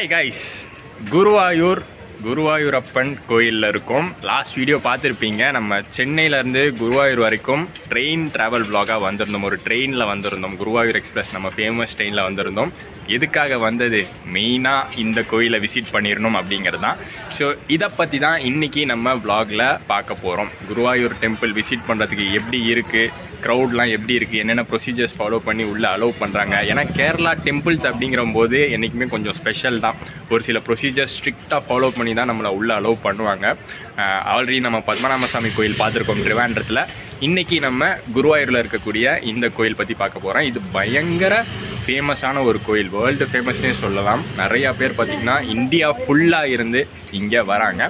Hi guys, Guruvayurappan கோயில்ல இருக்கும். Last video பார்த்திருப்பீங்க. நம்ம சென்னையில இருந்து குருவாயூர் வரைக்கும் ட்ரெயின் டிராவல் vlog-ஆ வந்திருந்தோம். ஒரு ட்ரெயின்ல வந்திருந்தோம். குருவாயூர் எக்ஸ்பிரஸ் நம்ம ஃபேமஸ் ட்ரெயின்ல வந்திருந்தோம். எதுக்காக வந்தது? மெயினா இந்த கோயிலை விசிட் பண்ணிரணும் அப்படிங்கறதுதான். சோ இத பத்தி தான் இன்னைக்கு நம்ம vlog-ல பார்க்க போறோம். குருவாயூர் டெம்பிள் விசிட் பண்றதுக்கு எப்படி இருக்கு? க்ரௌட்லாம் எப்படி இருக்கு? என்னென்ன ப்ரொசீஜர்ஸ் ஃபாலோ பண்ணி உள்ள அலோவ் பண்றாங்க? ஏன்னா கேரளா டெம்பிள்ஸ் அப்படிங்கறம்போது எனக்குமே கொஞ்சம் ஸ்பெஷல் தான். ஒரு சில ப்ரொசீஜர்ஸ் ஸ்ட்ரிக்ட்டா ஃபாலோ பண்ணி தான் நம்மள உள்ள அலோவ் பண்ணுவாங்க. ஆல்ரெடி நம்ம பத்மநாபசாமி கோயில் பார்த்திருக்கோம் திருவாண்டத்துல. இன்னைக்கு நம்ம குருவாயூர்ல இருக்கக்கூடிய இந்த கோயில் பத்தி பார்க்க போறோம். இது பயங்கர ஃபேமஸான ஒரு கோயில், வேர்ல்டு ஃபேமஸ்னே சொல்லலாம். நிறைய பேர் பார்த்தீங்கன்னா இந்தியா ஃபுல்லா இருந்து இங்கே வராங்க.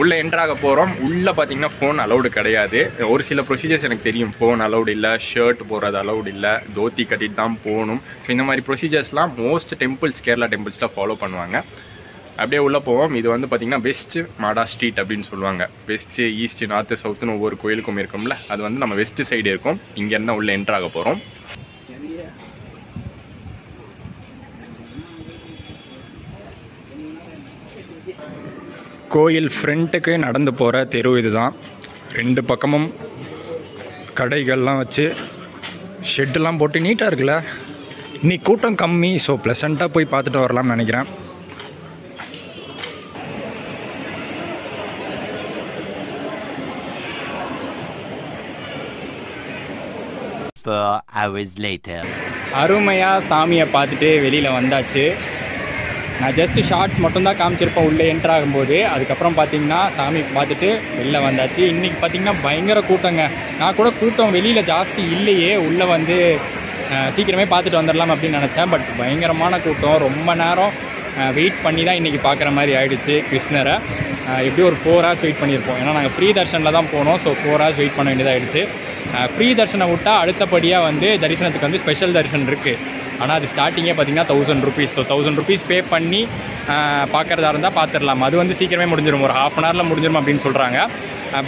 உள்ளே என்ட்ராக போகிறோம். உள்ளே பார்த்தீங்கன்னா ஃபோன் அலௌடு கிடையாது. ஒரு சில ப்ரொசீஜர்ஸ் எனக்கு தெரியும். ஃபோன் அலௌடு இல்லை, ஷர்ட் போடுறது அலௌடு இல்லை, தோத்தி கட்டிட்டு தான் போகணும். ஸோ இந்த மாதிரி ப்ரொசீஜர்ஸ்லாம் மோஸ்ட் டெம்பிள்ஸ், கேரளா டெம்பிள்ஸ்லாம் ஃபாலோ பண்ணுவாங்க. அப்படியே உள்ளே போவோம். இது வந்து பார்த்திங்கன்னா வெஸ்ட்டு மாடா ஸ்ட்ரீட் அப்படின்னு சொல்லுவாங்க. வெஸ்ட்டு, ஈஸ்ட்டு, நார்த்து, சவுத்துன்னு ஒவ்வொரு கோயிலுக்கும் இருக்கும்ல, அது வந்து நம்ம வெஸ்ட்டு சைடு இருக்கும். இங்கேருந்தான் உள்ளே என்ட்ராக போகிறோம். கோயில் ஃப்ரண்ட்டுக்கு நடந்து போகிற தெரு இது தான். ரெண்டு பக்கமும் கடைகள்லாம் வச்சு ஷெட்டெலாம் போட்டு நீட்டாக இருக்குல்ல. இன்னைக்கு கூட்டம் கம்மி, ஸோ ப்ளசண்ட்டாக போய் பார்த்துட்டு வரலாம்னு நினைக்கிறேன். அருமையாக சாமியை பார்த்துட்டு வெளியில் வந்தாச்சு. நான் ஜஸ்ட்டு ஷார்ட்ஸ் மட்டும்தான் காமிச்சிருப்பேன் உள்ளே என்ட்ராகும்போது. அதுக்கப்புறம் பார்த்தீங்கன்னா சாமி பார்த்துட்டு வெளில வந்தாச்சு. இன்றைக்கி பார்த்திங்கன்னா பயங்கர கூட்டங்க. நான் கூட கூட்டம் வெளியில் ஜாஸ்தி இல்லையே, உள்ளே வந்து சீக்கிரமே பார்த்துட்டு வந்துடலாம் அப்படின்னு நினச்சேன். பட் பயங்கரமான கூட்டம். ரொம்ப நேரம் வெயிட் பண்ணி தான் இன்றைக்கி பார்க்குற மாதிரி ஆகிடுச்சு கிருஷ்ணரை. எப்படியும் ஒரு 4 hours வெயிட் பண்ணியிருப்போம். ஏன்னா நாங்கள் ஃப்ரீ தர்ஷனில் தான் போனோம். ஸோ 4 hours வெயிட் பண்ண வேண்டியதாக ஆகிடுச்சு. ஃப்ரீ தரிசனம் விட்டால் அடுத்தபடியாக வந்து தரிசனத்துக்கு வந்து ஸ்பெஷல் தரிசனம் இருக்குது. ஆனால் அது ஸ்டார்டிங்கே பார்த்திங்கன்னா 1000 rupees. ஸோ 1000 rupees பே பண்ணி பார்க்குறதா இருந்தால் பார்த்துடலாம். அது வந்து சீக்கிரமே முடிஞ்சிடும், ஒரு ½ hour முடிஞ்சிடும் அப்படின்னு சொல்கிறாங்க.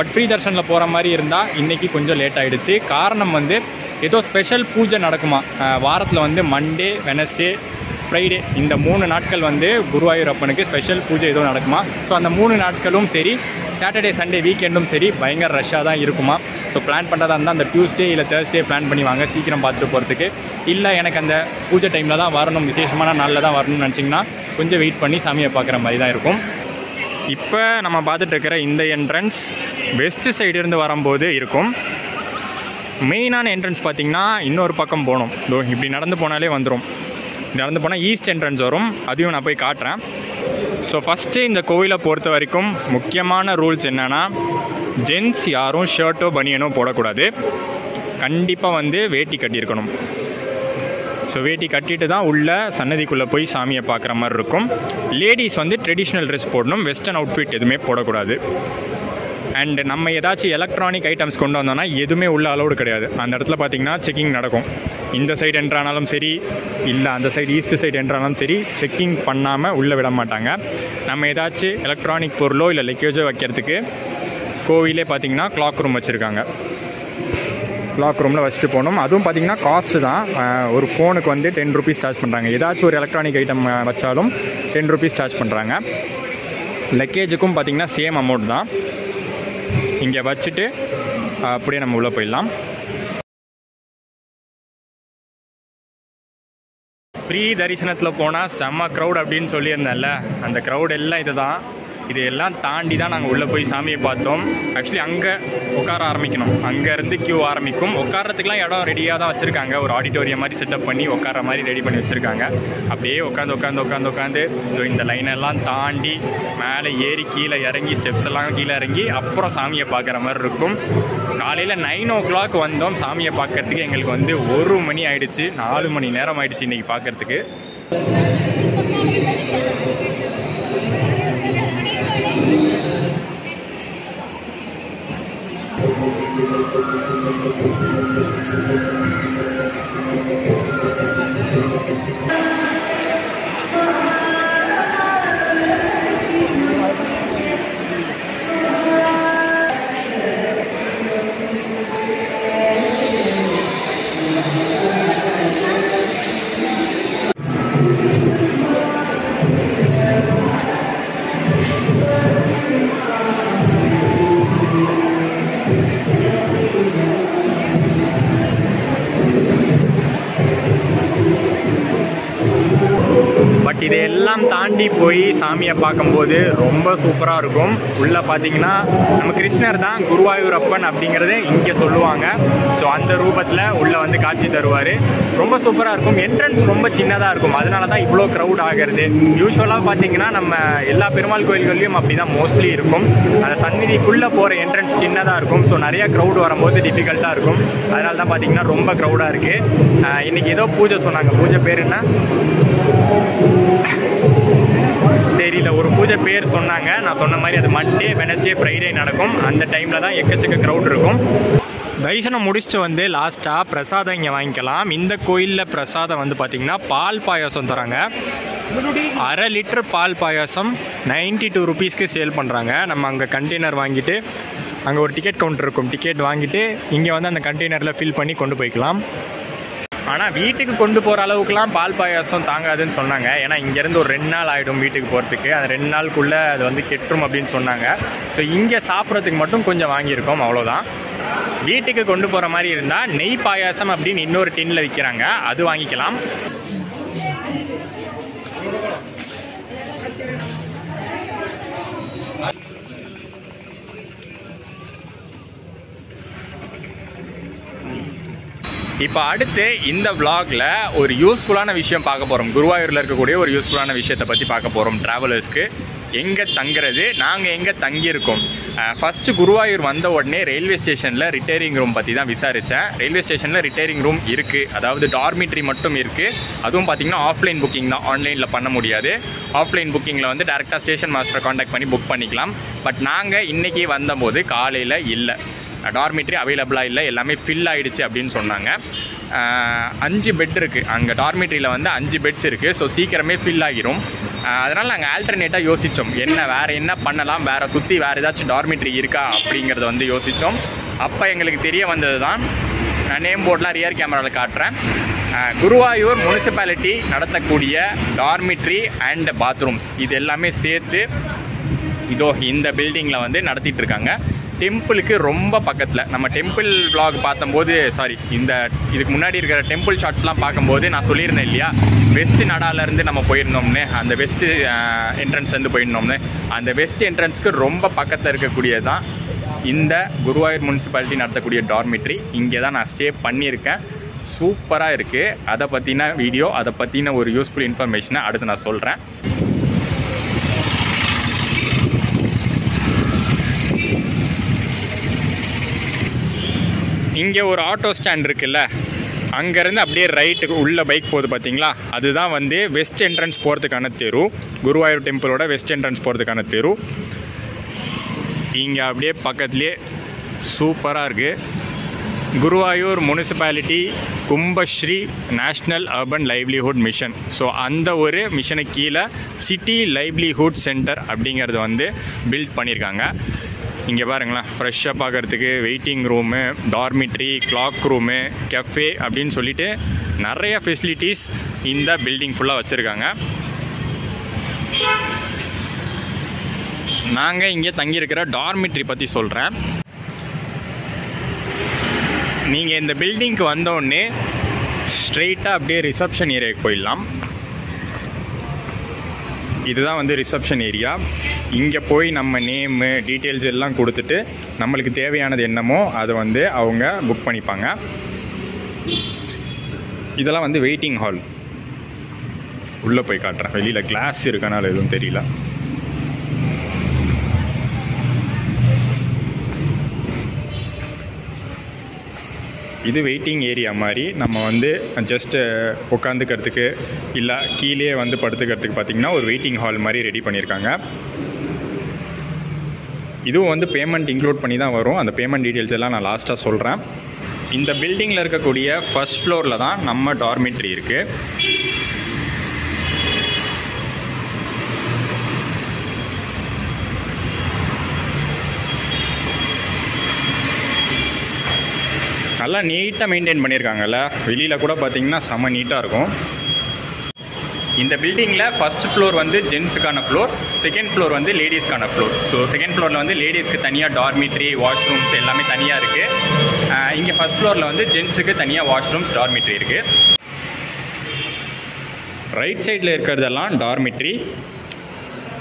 பட் ஃப்ரீ தரிசனில் போகிற மாதிரி இருந்தால் இன்றைக்கி கொஞ்சம் லேட் ஆகிடுச்சு. காரணம் வந்து ஏதோ ஸ்பெஷல் பூஜை நடக்குமா. வாரத்தில் வந்து மண்டே, வெனஸ்டே, ஃப்ரைடே இந்த 3 நாட்கள் வந்து குருவாயூரப்பனுக்கு ஸ்பெஷல் பூஜை எதுவும் நடக்குமா. ஸோ அந்த 3 நாட்களும் சரி, சாட்டர்டே சண்டே வீக்கெண்டும் சரி, பயங்கர ரஷ்ஷாக தான் இருக்குமா. ஸோ பிளான் பண்ணுறதா இருந்தால் அந்த டியூஸ்டே இல்லை தேர்ஸ்டே பிளான் பண்ணிவாங்க சீக்கிரம் பார்த்துட்டு போகிறதுக்கு. இல்லை எனக்கு அந்த பூஜை டைமில் தான் வரணும், விசேஷமான நாளில் தான் வரணும்னு நினச்சிங்கன்னா கொஞ்சம் வெயிட் பண்ணி சாமியை பார்க்குற மாதிரி தான் இருக்கும். இப்போ நம்ம பார்த்துட்டு இருக்கிற இந்த என்ட்ரன்ஸ் வெஸ்ட் சைடு இருந்து வரும்போது இருக்கும். மெயினான என்ட்ரன்ஸ் பார்த்திங்கன்னா இன்னொரு பக்கம் போகணும். இதோ இப்படி நடந்து போனாலே வந்துடும். நடந்து போனால் ஈஸ்ட் என்ட்ரன்ஸ் வரும். அதையும் நான் போய் காட்டுறேன். ஸோ ஃபஸ்ட்டு இந்த கோயிலை பொறுத்த வரைக்கும் முக்கியமான ரூல்ஸ் என்னென்னா, ஜென்ஸ் யாரும் ஷர்ட்டோ பனியனோ போடக்கூடாது. கண்டிப்பாக வந்து வேட்டி கட்டியிருக்கணும். ஸோ வேட்டி கட்டிட்டு தான் உள்ள சன்னதிக்குள்ளே போய் சாமியை பார்க்குற மாதிரி இருக்கும். லேடிஸ் வந்து ட்ரெடிஷ்னல் ட்ரெஸ் போடணும். வெஸ்டர்ன் அவுட்ஃபிட் எதுவுமே போடக்கூடாது. அண்ட் நம்ம ஏதாச்சும் எலக்ட்ரானிக் ஐட்டம்ஸ் கொண்டு வந்தோம்னா எதுவுமே உள்ள அலௌடு கிடையாது. அந்த இடத்துல பார்த்திங்கன்னா செக்கிங் நடக்கும். இந்த சைடு என்ட்ரானாலும் சரி, இல்லை அந்த சைடு ஈஸ்ட் சைடு என்ட்ரானாலும் சரி, செக்கிங் பண்ணாமல் உள்ளே விட மாட்டாங்க. நம்ம ஏதாச்சும் எலக்ட்ரானிக் பொருளோ இல்லை லக்கேஜோ வைக்கிறதுக்கு கோவிலே பார்த்திங்கன்னா கிளாக் ரூம் வச்சுருக்காங்க. கிளாக் ரூமில் வச்சுட்டு போகணும். அதுவும் பார்த்திங்கன்னா காஸ்ட்டு தான். ஒரு ஃபோனுக்கு வந்து 10 rupees சார்ஜ் பண்ணுறாங்க. ஏதாச்சும் ஒரு எலக்ட்ரானிக் ஐட்டம் வச்சாலும் 10 rupees சார்ஜ் பண்ணுறாங்க. லக்கேஜுக்கும் பார்த்திங்கன்னா சேம் அமௌண்ட் தான். இங்கே வச்சுட்டு அப்படியே நம்ம உள்ளே போயிடலாம். ஃப்ரீ தரிசனத்தில் போனால் செம்ம க்ரௌட் அப்படின்னு சொல்லியிருந்தேன்ல, அந்த க்ரௌட் எல்லாம் இது தான். இதையெல்லாம் தாண்டி தான் நாங்கள் உள்ளே போய் சாமியை பார்த்தோம். ஆக்சுவலி அங்கே உட்கார ஆரம்பிக்கணும். அங்கேருந்து க்யூ ஆரம்பிக்கும். உட்காரத்துக்குலாம் இடம் ரெடியாக தான் வச்சுருக்காங்க. ஒரு ஆடிட்டோரியம் மாதிரி செட்டப் பண்ணி உட்கார மாதிரி ரெடி பண்ணி வச்சுருக்காங்க. அப்படியே உட்காந்து இந்த லைனெல்லாம் தாண்டி மேலே ஏறி கீழே இறங்கி, ஸ்டெப்ஸ் எல்லாம் கீழே இறங்கி அப்புறம் சாமியை பார்க்குற மாதிரி இருக்கும். காலையில் 9 o'clock வந்தோம். சாமியை பார்க்குறதுக்கு எங்களுக்கு வந்து 1 மணி ஆகிடுச்சு. 4 மணி நேரம் ஆகிடுச்சு இன்றைக்கி பார்க்குறதுக்கு. பட் இதெல்லாம் தாண்டி போய் சாமியை பார்க்கும்போது ரொம்ப சூப்பராக இருக்கும். உள்ளே பார்த்தீங்கன்னா நம்ம கிருஷ்ணர் தான் குருவாயூரப்பன் அப்படிங்கிறதே இங்கே சொல்லுவாங்க. ஸோ அந்த ரூபத்தில் உள்ளே வந்து காட்சி தருவார். ரொம்ப சூப்பராக இருக்கும். என்ட்ரன்ஸ் ரொம்ப சின்னதாக இருக்கும், அதனால தான் இவ்வளோ க்ரௌட் ஆகிறது. யூஸ்வலாக பார்த்தீங்கன்னா நம்ம எல்லா பெருமாள் கோயில்கள்லையும் அப்படி தான் மோஸ்ட்லி இருக்கும். அந்த சந்நிதிக்குள்ளே போகிற என்ட்ரன்ஸ் சின்னதாக இருக்கும். ஸோ நிறைய க்ரௌட் வரும்போது டிஃபிகல்ட்டாக இருக்கும். அதனால தான் பார்த்தீங்கன்னா ரொம்ப க்ரௌடாக இருக்குது. இன்றைக்கி ஏதோ பூஜை சொன்னாங்க, பூஜை பேர் என்ன தெரியல, ஒரு பூஜை பேர் சொன்னாங்க. நான் சொன்ன மாதிரி அது மண்டே, வெனஸ்டே, ஃப்ரைடே நடக்கும். அந்த டைமில் தான் எக்கச்சக்க க்ரௌட் இருக்கும். தரிசனம் முடிச்சுட்டு வந்து லாஸ்ட்டாக பிரசாதம் இங்கே வாங்கிக்கலாம். இந்த கோயிலில் பிரசாதம் வந்து பார்த்திங்கன்னா பால் பாயாசம் தராங்க. அரை லிட்டர் பால் பாயாசம் 92 ரூபீஸ்க்கு சேல் பண்ணுறாங்க. நம்ம அங்கே கண்டெய்னர் வாங்கிட்டு, அங்கே ஒரு டிக்கெட் கவுண்டர் இருக்கும், டிக்கெட் வாங்கிட்டு இங்கே வந்து அந்த கண்டெய்னரில் ஃபில் பண்ணி கொண்டு போய்க்கலாம். ஆனால் வீட்டுக்கு கொண்டு போகிற அளவுக்குலாம் பால் பாயாசம் தாங்காதுன்னு சொன்னாங்க. ஏன்னா இங்கேருந்து ஒரு 2 நாள் ஆகிடும் வீட்டுக்கு போகிறதுக்கு. அந்த 2 நாளுக்குள்ளே அது வந்து கெட்டும் அப்படின்னு சொன்னாங்க. ஸோ இங்கே சாப்பிட்றதுக்கு மட்டும் கொஞ்சம் வாங்கியிருக்கோம், அவ்வளோதான். வீட்டுக்கு கொண்டு போகிற மாதிரி இருந்தால் நெய் பாயாசம் அப்படின்னு இன்னொரு டின்னில் விற்கிறாங்க, அது வாங்கிக்கலாம். இப்போ அடுத்து இந்த விளாகில் ஒரு யூஸ்ஃபுல்லான விஷயம் பார்க்க போகிறோம். குருவாயூரில் இருக்கக்கூடிய ஒரு யூஸ்ஃபுல்லான விஷயத்தை பற்றி பார்க்க போகிறோம். ட்ராவலர்ஸ்க்கு எங்கே தங்குறது, நாங்கள் எங்கே தங்கியிருக்கோம். ஃபஸ்ட்டு குருவாயூர் வந்த உடனே ரயில்வே ஸ்டேஷனில் ரிட்டையரிங் ரூம் பற்றி தான் விசாரித்தேன். ரயில்வே ஸ்டேஷனில் ரிட்டையரிங் ரூம் இருக்குது, அதாவது டார்மிட்ரி மட்டும் இருக்குது. அதுவும் பார்த்திங்கன்னா ஆஃப்லைன் புக்கிங் தான், ஆன்லைனில் பண்ண முடியாது. ஆஃப்லைன் புக்கிங்கில் வந்து டேரெக்டாக ஸ்டேஷன் மாஸ்டரை காண்டாக்ட் பண்ணி புக் பண்ணிக்கலாம். பட் நாங்கள் இன்றைக்கி வந்தபோது காலையில் இல்லை, டார்மிட்ரி அவைலபிளாக இல்லை, எல்லாமே ஃபில் ஆகிடுச்சு அப்படின்னு சொன்னாங்க. 5 பெட் இருக்குது அங்கே டார்மிட்ரியில், வந்து 5 பெட்ஸ் இருக்குது. ஸோ சீக்கிரமே ஃபில் ஆகிரும். அதனால் நாங்கள் ஆல்டர்னேட்டாக யோசித்தோம், வேறு என்ன பண்ணலாம், வேறு சுற்றி வேறு ஏதாச்சும் டார்மிட்ரி இருக்கா அப்படிங்கிறத வந்து யோசித்தோம். அப்போ எங்களுக்கு தெரிய வந்தது தான், நான் நேம் போர்டெலாம் ரியர் கேமராவில் காட்டுறேன், குருவாயூர் முனிசிபாலிட்டி நடத்தக்கூடிய டார்மிட்ரி அண்ட் பாத்ரூம்ஸ் இது எல்லாமே சேர்த்து இதோ இந்த பில்டிங்கில் வந்து நடத்திட்டுருக்காங்க. டெம்பிளுக்கு ரொம்ப பக்கத்தில். நம்ம டெம்பிள் வ்ளாக் பார்த்தம்போது, சாரி, இதுக்கு முன்னாடி இருக்கிற டெம்பிள் ஷாட்ஸ்லாம் பார்க்கும்போது நான் சொல்லியிருந்தேன் இல்லையா, வெஸ்ட் நடாலேருந்து நம்ம போயிருந்தோம்னு, அந்த வெஸ்ட்டு என்ட்ரன்ஸ்லேருந்து போயிருந்தோம்னு. அந்த வெஸ்ட் என்ட்ரன்ஸ்க்கு ரொம்ப பக்கத்தில் இருக்கக்கூடியது தான் இந்த குருவாயூர் முனிசிபாலிட்டி நடத்தக்கூடிய டார்மிட்ரி. இங்கே தான் நான் ஸ்டே பண்ணியிருக்கேன். சூப்பராக இருக்குது. அதை பற்றின வீடியோ, அதை பற்றின ஒரு யூஸ்ஃபுல் இன்ஃபர்மேஷனை அடுத்து நான் சொல்கிறேன். இங்கே ஒரு ஆட்டோ ஸ்டாண்ட் இருக்குல்ல, அங்கேருந்து அப்படியே ரைட்டுக்கு உள்ள பைக் போகுது பார்த்தீங்களா, அதுதான் வந்து வெஸ்ட் என்ட்ரன்ஸ் போகிறதுக்கான தெரு. குருவாயூர் டெம்பிளோட வெஸ்ட் என்ட்ரன்ஸ் போகிறதுக்கான தெரு. இங்கே அப்படியே பக்கத்துலேயே சூப்பராக இருக்குது, Guruvayur municipality Kudumbashree national urban livelihood mission. So அந்த ஒரு மிஷனுக்கு கீழே சிட்டி லைவ்லிஹுட் சென்டர் அப்படிங்கிறது வந்து பில்ட் பண்ணியிருக்காங்க. இங்கே பாருங்களேன், ஃப்ரெஷ்ஷாக பார்க்குறதுக்கு waiting room, dormitory, cloak room, cafe அப்படின்னு சொல்லிட்டு நிறைய ஃபெசிலிட்டிஸ் இந்த பில்டிங் ஃபுல்லாக வச்சுருக்காங்க. நாங்கள் இங்கே தங்கியிருக்கிற டார்மிட்ரி பற்றி சொல்கிறேன். நீங்கள் இந்த பில்டிங்க்கு வந்தோடனே ஸ்ட்ரெயிட்டாக அப்படியே ரிசப்ஷன் ஏரியாவுக்கு போயிடலாம். இதுதான் வந்து ரிசப்ஷன் ஏரியா. இங்கே போய் நம்ம நேமு டீட்டெயில்ஸ் எல்லாம் கொடுத்துட்டு நம்மளுக்கு தேவையானது என்னமோ அதை வந்து அவங்க புக் பண்ணிப்பாங்க. இதெல்லாம் வந்து வெயிட்டிங் ஹால். உள்ளே போய் காட்டுறேன், வெளியில் கிளாஸ் இருக்கனால எதுவும் தெரியல. இது வெயிட்டிங் ஏரியா மாதிரி. நம்ம வந்து ஜஸ்ட்டு உட்காந்துக்கிறதுக்கு இல்லை கீழே வந்து படுத்துக்கிறதுக்கு பார்த்திங்கன்னா ஒரு வெயிட்டிங் ஹால் மாதிரி ரெடி பண்ணியிருக்காங்க. இதுவும் வந்து பேமெண்ட் இன்க்ளூட் பண்ணி தான் வரும். அந்த பேமெண்ட் டீட்டெயில்ஸ் எல்லாம் நான் லாஸ்ட்டாக சொல்கிறேன். இந்த பில்டிங்கில் இருக்கக்கூடிய ஃபர்ஸ்ட் ஃப்ளோரில் தான் நம்ம டார்மிட்ரி இருக்குது. நல்லா நீட்டாக மெயின்டைன் பண்ணியிருக்காங்கல்ல, வெளியில் கூட பார்த்திங்கன்னா செம்ம நீட்டாக இருக்கும். இந்த பில்டிங்கில் ஃபஸ்ட் ஃப்ளோர் வந்து ஜென்ஸுக்கான ஃப்ளோர், செகண்ட் ஃப்ளோர் வந்து லேடிஸ்க்கான ஃப்ளோர். ஸோ செகண்ட் ஃப்ளோரில் வந்து லேடிஸ்க்கு தனியாக டார்மிட்ரி, வாஷ்ரூம்ஸ் எல்லாமே தனியாக இருக்குது. இங்கே ஃபஸ்ட் ஃப்ளோரில் வந்து ஜென்ஸுக்கு தனியாக வாஷ்ரூம்ஸ், டார்மிட்ரி இருக்குது. right side la irukradallam dormitory,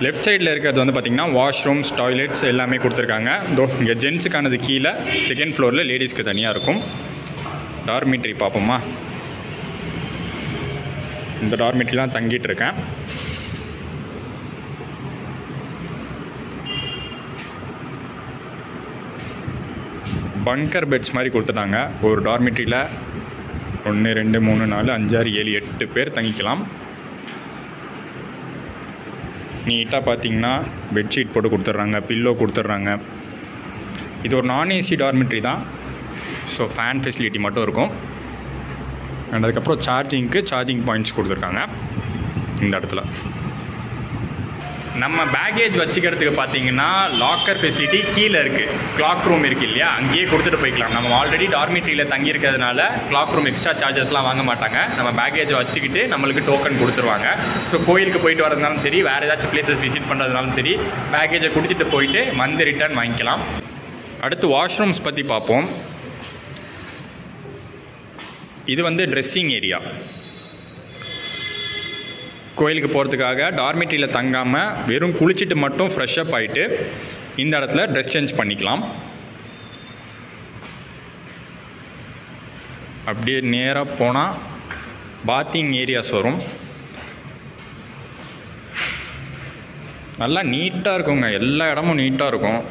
left side la irukradhu vandu pathina washrooms, toilets ellame kuduthirukanga. Though inga gents kanadhu keela second floor la ladies ku thaniya irukum. Dormitory paapoma, indha dormitory la thangit irukken. Bunker beds mari kuduthanga or dormitory la 1 2 3 4 5 6 7 8 பேர் தங்கிக்கலாம். நீட்டாக பார்த்தீங்கன்னா bedsheet போட்டு கொடுத்துட்றாங்க, pillow கொடுத்துட்றாங்க. இது ஒரு non AC dormitory தான். ஸோ ஃபேன் ஃபெசிலிட்டி மட்டும் இருக்கும். அண்ட் அதுக்கப்புறம் சார்ஜிங்க்கு சார்ஜிங் பாயிண்ட்ஸ் கொடுத்துருக்காங்க இந்த இடத்துல. நம்ம பேக்கேஜ் வச்சுக்கிறதுக்கு பார்த்தீங்கன்னா லாக்கர் ஃபெசிலிட்டி கீழே இருக்குது. கிளாக் ரூம் இருக்குது இல்லையா, அங்கேயே கொடுத்துட்டு போய்க்கலாம். நம்ம ஆல்ரெடி டார்மெட்ரியில் தங்கியிருக்கிறதுனால கிளாக் ரூம் எக்ஸ்ட்ரா சார்ஜஸ்லாம் வாங்க மாட்டாங்க. நம்ம பேக்கேஜை வச்சுக்கிட்டு நம்மளுக்கு டோக்கன் கொடுத்துருவாங்க. ஸோ கோயிலுக்கு போயிட்டு வரதுனாலும் சரி, வேறு ஏதாச்சும் பிளேசஸ் விசிட் பண்ணுறதுனாலும் சரி, பேக்கேஜை கொடுத்துட்டு போயிட்டு வந்து ரிட்டர்ன் வாங்கிக்கலாம். அடுத்து வாஷ்ரூம்ஸ் பற்றி பார்ப்போம். இது வந்து ட்ரெஸ்ஸிங் ஏரியா. கோயிலுக்கு போகிறதுக்காக டார்மெட்ரியில் தங்காமல் வெறும் குளிச்சுட்டு மட்டும் ஃப்ரெஷ்அப் ஆகிட்டு இந்த இடத்துல ட்ரெஸ் சேஞ்ச் பண்ணிக்கலாம். அப்படியே நேராக போனால் பாத்திங் ஏரியாஸ் வரும். நல்லா நீட்டாக இருக்குங்க, எல்லா இடமும் நீட்டாக இருக்கும்.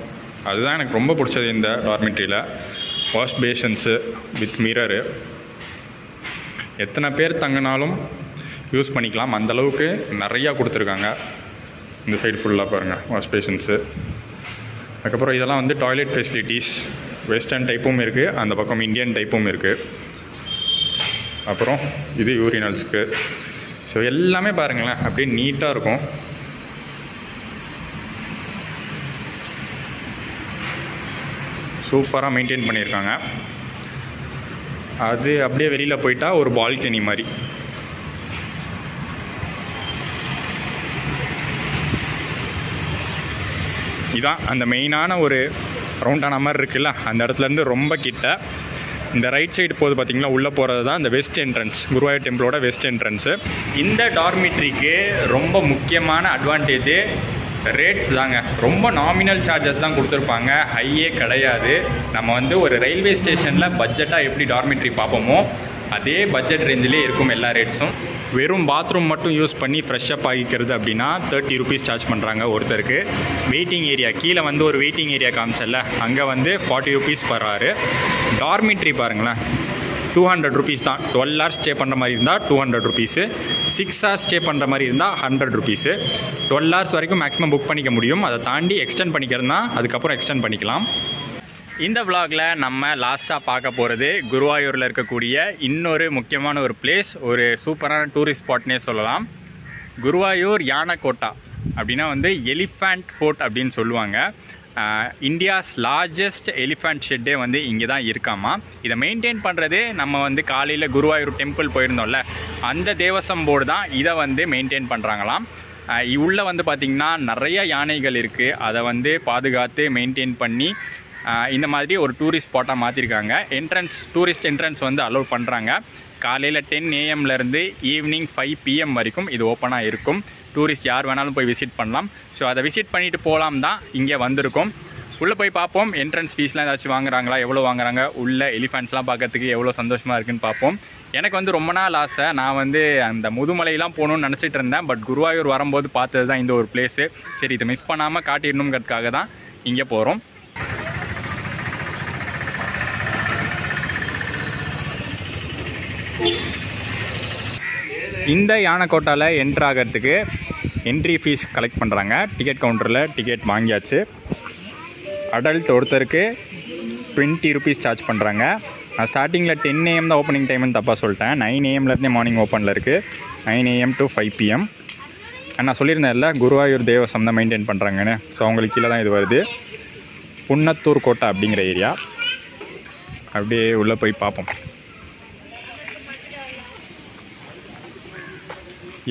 அதுதான் எனக்கு ரொம்ப பிடிச்சது இந்த டார்மெட்ரியில். வாஷ் பேஷன்ஸு வித் மிரரு, எத்தனை பேர் தங்கினாலும் யூஸ் பண்ணிக்கலாம். அந்தளவுக்கு நிறையா கொடுத்துருக்காங்க. இந்த சைடு ஃபுல்லாக பாருங்கள் வாஷ் பேஷன்ஸு. அதுக்கப்புறம் இதெல்லாம் வந்து டாய்லெட் ஃபெசிலிட்டிஸ். வெஸ்டர்ன் டைப்பும் இருக்குது, அந்த பக்கம் இந்தியன் டைப்பும் இருக்குது. அப்புறம் இது யூரினல்ஸ்க்கு. ஸோ எல்லாமே பாருங்களேன் அப்படியே நீட்டாக இருக்கும். சூப்பராக மெயின்டைன் பண்ணியிருக்காங்க. அது அப்படியே வெளியில் போயிட்டா ஒரு பால்கனி மாதிரி. இதான் அந்த மெயினான ஒரு ரவுண்டான மாதிரி இருக்குல்ல, அந்த இடத்துலேருந்து ரொம்ப கிட்ட. இந்த ரைட் சைடு போது பார்த்திங்கன்னா உள்ளே போகிறது தான் இந்த வெஸ்ட் என்ட்ரன்ஸ், குருவாயூர் டெம்பிளோட வெஸ்ட் என்ட்ரன்ஸு. இந்த டார்மெட்ரிக்கு ரொம்ப முக்கியமான அட்வான்டேஜு ரேட்ஸ் தாங்க. ரொம்ப நாமினல் சார்ஜஸ் தான் கொடுத்துருப்பாங்க, ஹையே கிடையாது. நம்ம வந்து ஒரு ரயில்வே ஸ்டேஷனில் பட்ஜெட்டாக எப்படி டார்மெட்ரி பார்ப்போமோ அதே பட்ஜெட் ரேஞ்சிலே இருக்கும் எல்லா ரேட்ஸும். வெறும் பாத்ரூம் மட்டும் யூஸ் பண்ணி ஃப்ரெஷ்அப் ஆகிக்கிறது அப்படின்னா 30 rupees சார்ஜ் பண்ணுறாங்க ஒருத்தருக்கு. வெயிட்டிங் ஏரியா கீழே வந்து ஒரு வெயிட்டிங் ஏரியா காமிச்சல, அங்கே வந்து 40 rupees பர் ஆறு. டார்மெட்ரி பாருங்களேன் 200 rupees தான். 12 hours ஸ்டே பண்ணுற மாதிரி இருந்தால் 200 rupees, 6 hours ஸ்டே பண்ணுற மாதிரி இருந்தால் 100 rupees. 12 hours வரைக்கும் மேக்ஸிமம் புக் பண்ணிக்க முடியும். அதை தாண்டி எக்ஸ்டெண்ட் பண்ணிக்கிறதுனா அதுக்கப்புறம் எக்ஸ்டெண்ட் பண்ணிக்கலாம். இந்த விலாகில் நம்ம லாஸ்ட்டாக பார்க்க போகிறது குருவாயூரில் இருக்கக்கூடிய இன்னொரு முக்கியமான ஒரு பிளேஸ், ஒரு சூப்பரான டூரிஸ்ட் ஸ்பாட்னே சொல்லலாம். குருவாயூர் யானக்கோட்டா அப்படின்னா வந்து எலிஃபண்ட் ஃபோர்ட் அப்படின்னு சொல்லுவாங்க. இந்தியாஸ் லார்ஜஸ்ட் எலிஃபண்ட் ஷெட்டே வந்து இங்கே தான் இருக்காமா. இதை மெயின்டைன் பண்ணுறது நம்ம வந்து காலையில் குருவாயூர் டெம்பிள் போயிருந்தோம்ல, அந்த தேவசம் போர்டு தான் இதை வந்து மெயின்டைன் பண்ணுறாங்களாம். உள்ளே வந்து பார்த்திங்கன்னா நிறைய யானைகள் இருக்குது. அதை வந்து பாதுகாத்து மெயின்டைன் பண்ணி இந்த மாதிரி ஒரு டூரிஸ்ட் ஸ்பாட்டாக மாற்றிருக்காங்க. என்ட்ரன்ஸ் டூரிஸ்ட் என்ட்ரன்ஸ் வந்து அலோவ் பண்ணுறாங்க. காலையில் 10 AM-லேருந்து ஈவினிங் 5 PM வரைக்கும் இது ஓப்பனாக இருக்கும். டூரிஸ்ட் யார் வேணாலும் போய் விசிட் பண்ணலாம். ஸோ அதை விசிட் பண்ணிவிட்டு போகலாம் தான் இங்கே வந்திருக்கும். உள்ளே போய் பார்ப்போம் என்ட்ரன்ஸ் ஃபீஸ்லாம் ஏதாச்சும் வாங்குறாங்களா, எவ்வளோ வாங்குறாங்க, உள்ளே எலிஃபண்ட்ஸ்லாம் பார்க்கறதுக்கு எவ்வளோ சந்தோஷமாக இருக்குதுன்னு பார்ப்போம். எனக்கு வந்து ரொம்ப நாள் ஆசை, நான் வந்து அந்த முதுமலையெல்லாம் போகணுன்னு நினச்சிட்டு இருந்தேன். பட் குருவாயூர் வரும்போது பார்த்தது தான் இந்த ஒரு பிளேஸு. சரி, இதை மிஸ் பண்ணாமல் காட்டிடணுங்கிறதுக்காக தான் இங்கே போகிறோம். இந்த யானைக்கோட்டாவில் என்ட்ரு ஆகிறதுக்கு என்ட்ரி ஃபீஸ் கலெக்ட் பண்ணுறாங்க. டிக்கெட் கவுண்டரில் டிக்கெட் வாங்கியாச்சு. அடல்ட் ஒருத்தருக்கு 20 rupees சார்ஜ் பண்ணுறாங்க. நான் ஸ்டார்டிங்கில் 10 AM தான் ஓப்பனிங் டைம்னு தப்பாக சொல்லிட்டேன். 9 AM-லேருந்தே மார்னிங் ஓப்பனில் இருக்குது. 9 AM to 5 PM. நான் சொல்லியிருந்தேன் இல்லை, குருவாயூர் தேவசம் தான் மெயின்டைன் பண்ணுறாங்கன்னு. ஸோ அவங்களுக்கு கீழே தான் இது வருது. புன்னத்தூர் கோட்டை அப்படிங்கிற ஏரியா. அப்படியே உள்ளே போய் பார்ப்போம்.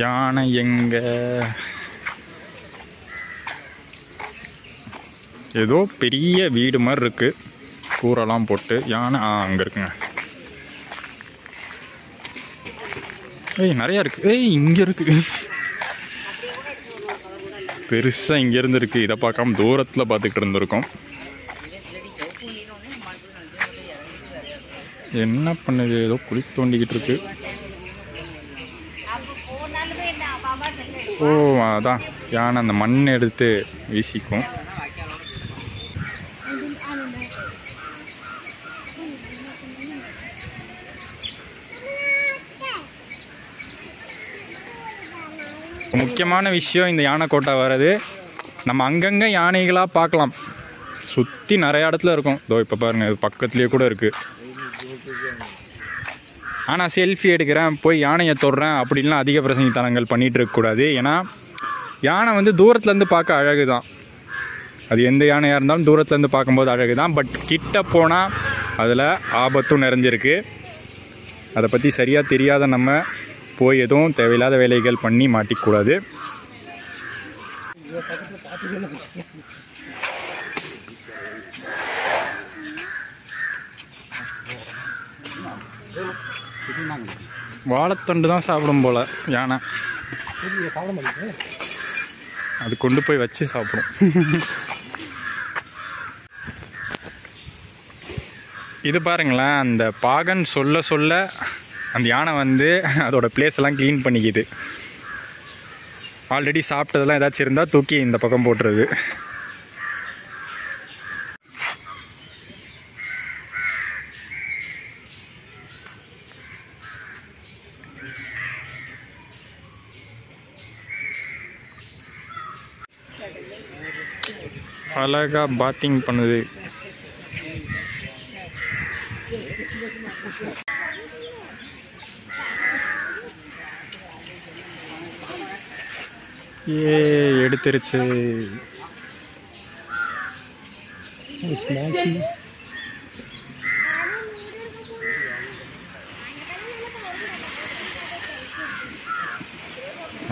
யானை எங்க ஏதோ பெரிய வீடு மாதிரி இருக்கு, கூரெல்லாம் போட்டு. யானை அங்கே இருக்குங்க. ஏய் நிறைய இருக்கு. ஏய் இங்க இருக்கு. பெருசா இங்க இருந்து இருக்கு. இத பார்க்காம தூரத்துல பாத்துக்கிட்டு இருந்திருக்கோம். என்ன பண்ணுது? ஏதோ குழி தோண்டிக்கிட்டு இருக்கு. ஓ அதான் யானை அந்த மண் எடுத்து வீசிக்கும். முக்கியமான விஷயம் இந்த யானைக்கோட்டை வர்றது, நம்ம அங்கங்கே யானைகளாக பார்க்கலாம். சுற்றி நிறையா இடத்துல இருக்கும். இதோ இப்போ பாருங்கள், இது பக்கத்துலேயே கூட இருக்குது. ஆனால் செல்ஃபி எடுக்கிறேன் போய் யானையை தொடுறேன் அப்படின்லாம் அதிக பிரசங்கித்தனங்கள் பண்ணிகிட்டு இருக்கக்கூடாது. ஏன்னா யானை வந்து தூரத்துலேருந்து பார்க்க அழகு தான். அது எந்த யானையாக இருந்தாலும் தூரத்துலேருந்து பார்க்கும்போது அழகு தான். பட் கிட்ட போனால் அதில் ஆபத்தும் நிறைஞ்சிருக்கு. அதை பற்றி சரியாக தெரியாத நம்ம போய் எதுவும் தேவையில்லாத வேலைகள் பண்ணி மாட்டிக்கூடாது. வாழைத்தண்டு தான் சாப்பிடும் போல் யானை. அது கொண்டு போய் வச்சு சாப்பிடும். இது பாருங்களேன், அந்த பாகன் சொல்ல சொல்ல அந்த யானை வந்து அதோட பிளேஸ் எல்லாம் க்ளீன் பண்ணிக்கிது. ஆல்ரெடி சாப்பிட்டதெல்லாம் ஏதாச்சும் இருந்தால் தூக்கி இந்த பக்கம் போட்டுருது. அழகாக பாத்திங் பண்ணுது. ஏ எடுத்துருச்சு.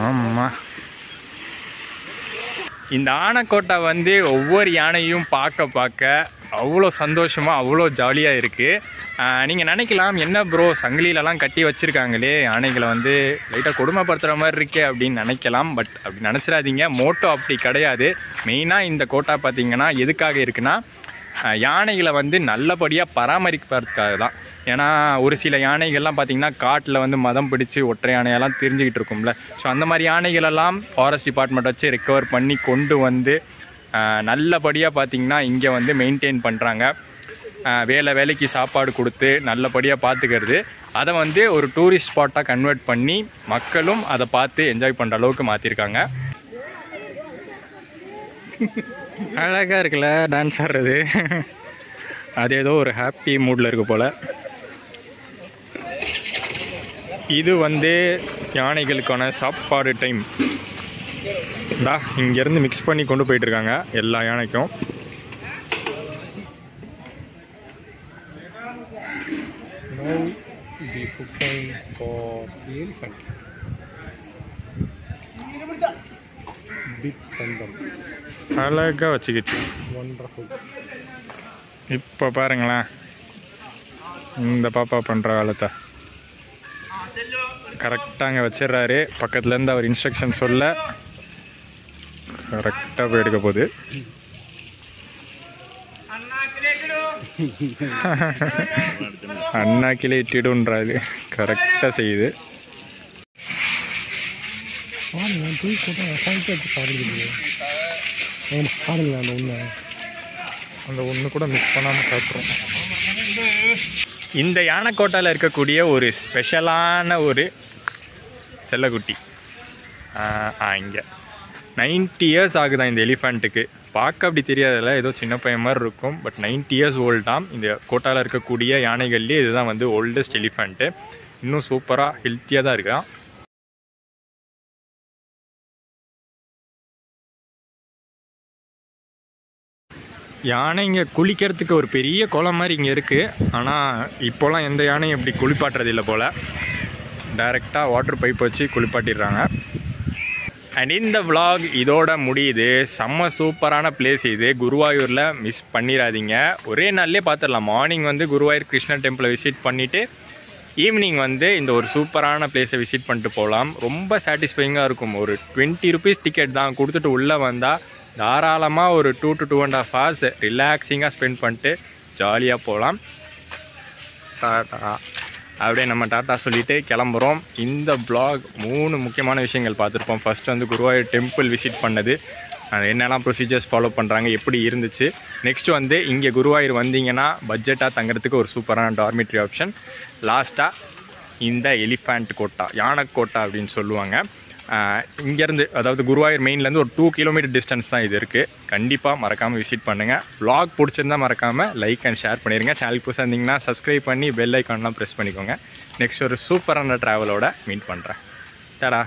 ஆமாம், இந்த ஆனைக்கோட்டை வந்து ஒவ்வொரு யானையும் பார்க்க பார்க்க அவ்வளோ சந்தோஷமாக அவ்வளோ ஜாலியாக இருக்குது. நீங்கள் நினைக்கலாம் என்ன ப்ரோ சங்கிலியிலலாம் கட்டி வச்சுருக்காங்களே யானைகளை வந்து லைட்டாக கொடுமைப்படுத்துகிற மாதிரி இருக்கே அப்படின்னு நினைக்கலாம். பட் அப்படி நினச்சிடாதீங்க, மோட்டோ அப்படி கிடையாது. மெயினாக இந்த கோட்டா பார்த்திங்கன்னா எதுக்காக இருக்குன்னா யானைகளை வந்து நல்லபடியாக பராமரிக்கிறதுக்காக தான். ஏன்னா ஒரு சில யானைகள்லாம் பார்த்திங்கன்னா காட்டில் வந்து மதம் பிடிச்சி ஒற்றை யானையெல்லாம் தெரிஞ்சுக்கிட்டு இருக்கும்ல. ஸோ அந்த மாதிரி யானைகளெல்லாம் ஃபாரஸ்ட் டிபார்ட்மெண்ட் வச்சு ரெக்கவர் பண்ணி கொண்டு வந்து நல்லபடியாக பார்த்திங்கன்னா இங்கே வந்து மெயின்டைன் பண்ணுறாங்க. வேலைக்கு சாப்பாடு கொடுத்து நல்லபடியாக பார்த்துக்கிறது. அதை வந்து ஒரு டூரிஸ்ட் ஸ்பாட்டாக கன்வெர்ட் பண்ணி மக்களும் அதை பார்த்து என்ஜாய் பண்ணுற அளவுக்கு மாற்றிருக்காங்க. அழகாக இருக்குல்ல டான்ஸ் ஆடுறது. அது ஏதோ ஒரு ஹாப்பி மூடில் இருக்கு போல். இது வந்து யானைகளுக்கான சாப்பாடு டைம் தான். இங்கேருந்து மிக்ஸ் பண்ணி கொண்டு போயிட்டுருக்காங்க எல்லா யானைக்கும். அழகாக வச்சுக்கிச்சு. இப்போ பாருங்களேன் இந்த பாப்பா பண்ணுற காலத்தை கரெக்டாக அங்கே வச்சிடுறாரு. பக்கத்துலேருந்து அவர் இன்ஸ்ட்ரக்ஷன் சொல்ல கரெக்டாக போய் எடுக்க போகுது. அண்ணா கிளே இட்டிடுன்றாரு, கரெக்டாக செய்யுது. அந்த ஒன்று கூட மிஸ் பண்ணாமல் சாப்பிட்றோம். இந்த யானைக்கோட்டையில் இருக்கக்கூடிய ஒரு ஸ்பெஷலான ஒரு செல்லக்குட்டி இங்கே 90 years ஆகுதான் இந்த எலிஃபண்ட்டுக்கு. பார்க்க அப்படி தெரியாதில்ல, ஏதோ சின்ன பையன் மாதிரி இருக்கும். பட் 90 years ஓல்டாம். இந்த கோட்டாவில் இருக்கக்கூடிய யானைகள்லேயே இதுதான் வந்து ஓல்டஸ்ட் எலிஃபண்ட்டு. இன்னும் சூப்பராக ஹெல்த்தியாக தான் இருக்குதான். யானை இங்கே குளிக்கிறதுக்கு ஒரு பெரிய குளம் மாதிரி இங்கே இருக்குது. ஆனால் இப்போலாம் எந்த யானையும் இப்படி குளிப்பாட்டுறது இல்லை போல். டைரெக்டாக வாட்டர் பைப் வச்சு குளிப்பாட்டிடுறாங்க. அண்ட் இந்த விலாக் இதோட முடியுது. செம்ம சூப்பரான பிளேஸ் இது. குருவாயூரில் மிஸ் பண்ணிடாதீங்க. ஒரே நாள்லேயே பார்த்துடலாம். மார்னிங் வந்து குருவாயூர் கிருஷ்ணா டெம்பிளை விசிட் பண்ணிவிட்டு ஈவினிங் வந்து இந்த ஒரு சூப்பரான பிளேஸை விசிட் பண்ணிட்டு போகலாம். ரொம்ப சாட்டிஸ்ஃபைங்காக இருக்கும். ஒரு 20 rupees டிக்கெட் தான் கொடுத்துட்டு உள்ளே வந்தால் தாராளமாக ஒரு 2 to 2.5 hours ரிலாக்ஸிங்காக ஸ்பெண்ட் பண்ணிட்டு ஜாலியாக போகலாம். டாடா அப்படியே நம்ம டாட்டா சொல்லிவிட்டு கிளம்புறோம். இந்த பிளாக் 3 முக்கியமான விஷயங்கள் பார்த்துருப்போம். ஃபஸ்ட்டு வந்து குருவாயூர் டெம்பிள் விசிட் பண்ணது, என்னெல்லாம் ப்ரொசீஜர்ஸ் ஃபாலோ பண்ணுறாங்க, எப்படி இருந்துச்சு. நெக்ஸ்ட்டு வந்து இங்கே குருவாயூர் வந்தீங்கன்னா பட்ஜெட்டாக தங்குறதுக்கு ஒரு சூப்பரான டார்மிட்ரி ஆப்ஷன். லாஸ்ட்டாக இந்த எலிஃபேண்ட் கோட்டா, யானைக்கோட்டா அப்படின்னு சொல்லுவாங்க. இங்கேருந்து, அதாவது குருவாயூர் மெயின்லேருந்து ஒரு 2 km டிஸ்டன்ஸ் தான் இது இருக்குது. கண்டிப்பாக மறக்காமல் விசிட் பண்ணுங்கள். வ்ளாக் பிடிச்சிருந்தால் மறக்காமல் லைக் அண்ட் ஷேர் பண்ணிடுங்க. சேனல் புதுசாக இருந்தீங்கன்னா சப்ஸ்கிரைப் பண்ணி பெல் ஐக்கான்லாம் ப்ரெஸ் பண்ணிக்கோங்க. நெக்ஸ்ட் ஒரு சூப்பரான ட்ராவலோட மீட் பண்ணுறேன். தடா.